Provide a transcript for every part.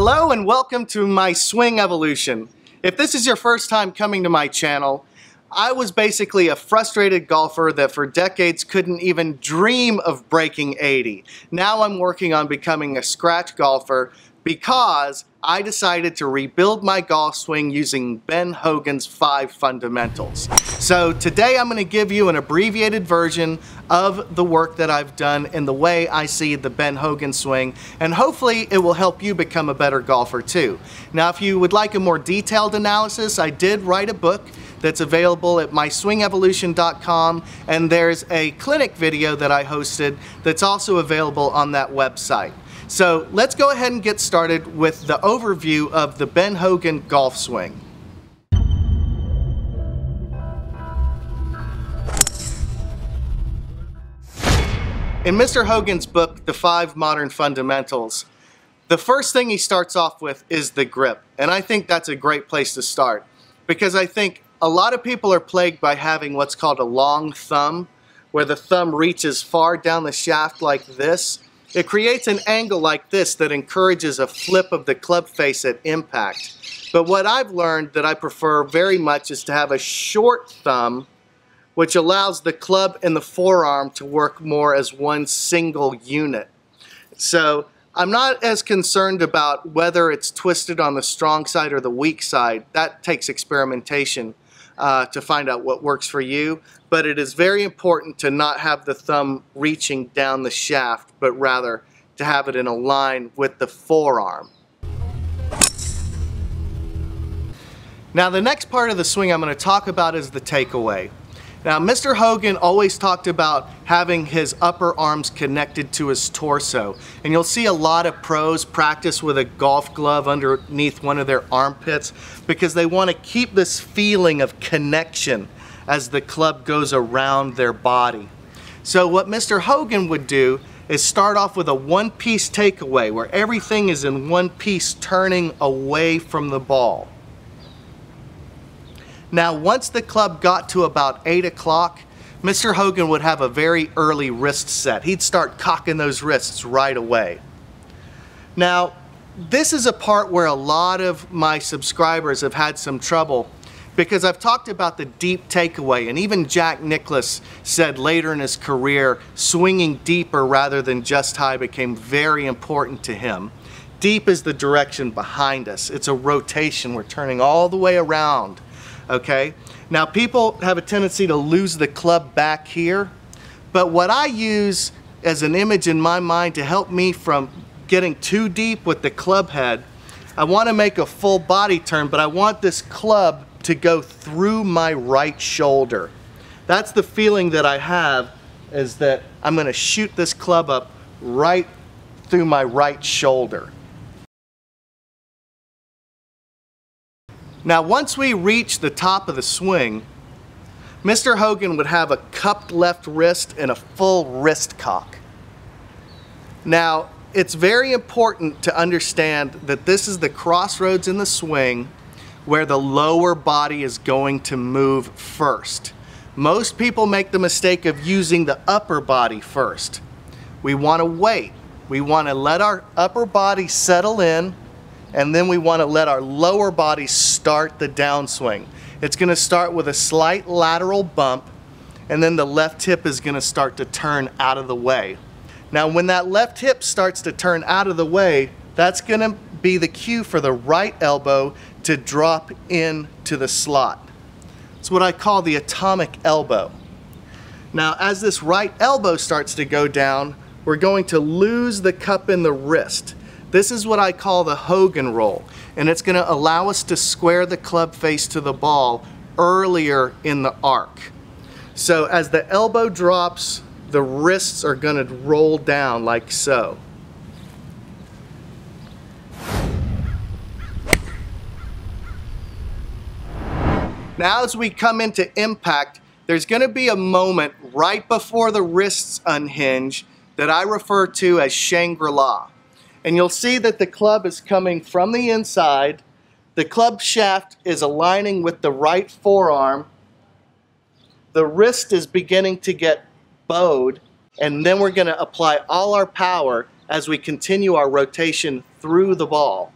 Hello and welcome to My Swing Evolution. If this is your first time coming to my channel, I was basically a frustrated golfer that for decades couldn't even dream of breaking 80. Now I'm working on becoming a scratch golfer because I decided to rebuild my golf swing using Ben Hogan's 5 fundamentals. So today I'm going to give you an abbreviated version of the work that I've done and the way I see the Ben Hogan swing, and hopefully it will help you become a better golfer too. Now if you would like a more detailed analysis, I did write a book that's available at myswingevolution.com, and there's a clinic video that I hosted that's also available on that website. So let's go ahead and get started with the overview of the Ben Hogan golf swing. In Mr. Hogan's book, The Five Modern Fundamentals, the first thing he starts off with is the grip. And I think that's a great place to start, because I think a lot of people are plagued by having what's called a long thumb, where the thumb reaches far down the shaft like this. It creates an angle like this that encourages a flip of the club face at impact. But what I've learned that I prefer very much is to have a short thumb, which allows the club and the forearm to work more as one single unit. So I'm not as concerned about whether it's twisted on the strong side or the weak side. That takes experimentation to find out what works for you, but it is very important to not have the thumb reaching down the shaft, but rather to have it in a line with the forearm. Now the next part of the swing I'm going to talk about is the takeaway. Now Mr. Hogan always talked about having his upper arms connected to his torso, and you'll see a lot of pros practice with a golf glove underneath one of their armpits because they want to keep this feeling of connection as the club goes around their body. So what Mr. Hogan would do is start off with a one-piece takeaway where everything is in one piece turning away from the ball. Now, once the club got to about 8 o'clock, Mr. Hogan would have a very early wrist set. He'd start cocking those wrists right away. Now, this is a part where a lot of my subscribers have had some trouble because I've talked about the deep takeaway, and even Jack Nicklaus said later in his career, swinging deeper rather than just high became very important to him. Deep is the direction behind us. It's a rotation. We're turning all the way around. Okay, now people have a tendency to lose the club back here, but what I use as an image in my mind to help me from getting too deep with the club head, I want to make a full body turn, but I want this club to go through my right shoulder. That's the feeling that I have, is that I'm going to shoot this club up right through my right shoulder. Now once we reach the top of the swing, Mr. Hogan would have a cupped left wrist and a full wrist cock. Now it's very important to understand that this is the crossroads in the swing where the lower body is going to move first. Most people make the mistake of using the upper body first. We want to wait. We want to let our upper body settle in, and then we want to let our lower body start the downswing. It's going to start with a slight lateral bump, and then the left hip is going to start to turn out of the way. Now when that left hip starts to turn out of the way, that's going to be the cue for the right elbow to drop into the slot. It's what I call the atomic elbow. Now as this right elbow starts to go down, we're going to lose the cup in the wrist. This is what I call the Hogan roll, and it's going to allow us to square the club face to the ball earlier in the arc. So as the elbow drops, the wrists are going to roll down like so. Now as we come into impact, there's going to be a moment right before the wrists unhinge that I refer to as Shangri-La. And you'll see that the club is coming from the inside. The club shaft is aligning with the right forearm. The wrist is beginning to get bowed. And then we're going to apply all our power as we continue our rotation through the ball.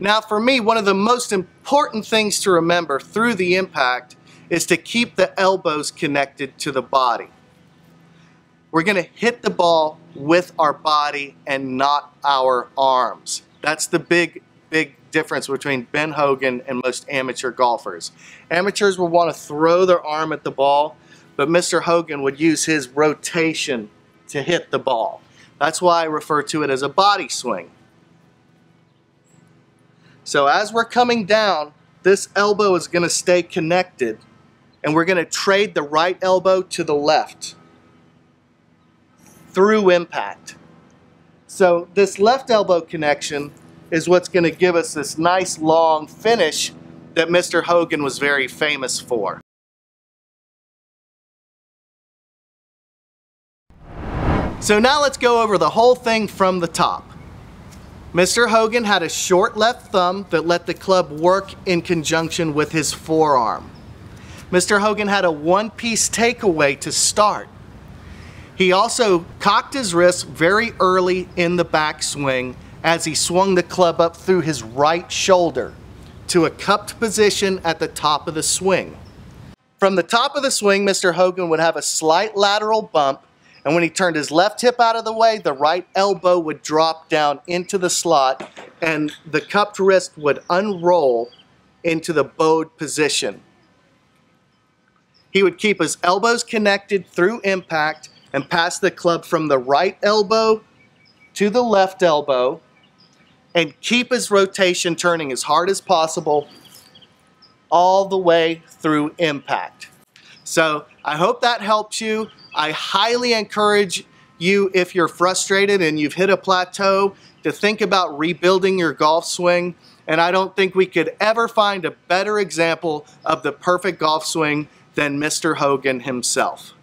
Now for me, one of the most important things to remember through the impact is to keep the elbows connected to the body. We're going to hit the ball with our body and not our arms. That's the big difference between Ben Hogan and most amateur golfers. Amateurs will want to throw their arm at the ball, but Mr. Hogan would use his rotation to hit the ball. That's why I refer to it as a body swing. So as we're coming down, this elbow is going to stay connected, and we're going to trade the right elbow to the left through impact. So this left elbow connection is what's going to give us this nice long finish that Mr. Hogan was very famous for. So now let's go over the whole thing from the top. Mr. Hogan had a short left thumb that let the club work in conjunction with his forearm. Mr. Hogan had a one-piece takeaway to start. He also cocked his wrist very early in the backswing as he swung the club up through his right shoulder to a cupped position at the top of the swing. From the top of the swing, Mr. Hogan would have a slight lateral bump, and when he turned his left hip out of the way, the right elbow would drop down into the slot and the cupped wrist would unroll into the bowed position. He would keep his elbows connected through impact and pass the club from the right elbow to the left elbow and keep his rotation turning as hard as possible all the way through impact. So I hope that helps you. I highly encourage you, if you're frustrated and you've hit a plateau, to think about rebuilding your golf swing. And I don't think we could ever find a better example of the perfect golf swing than Mr. Hogan himself.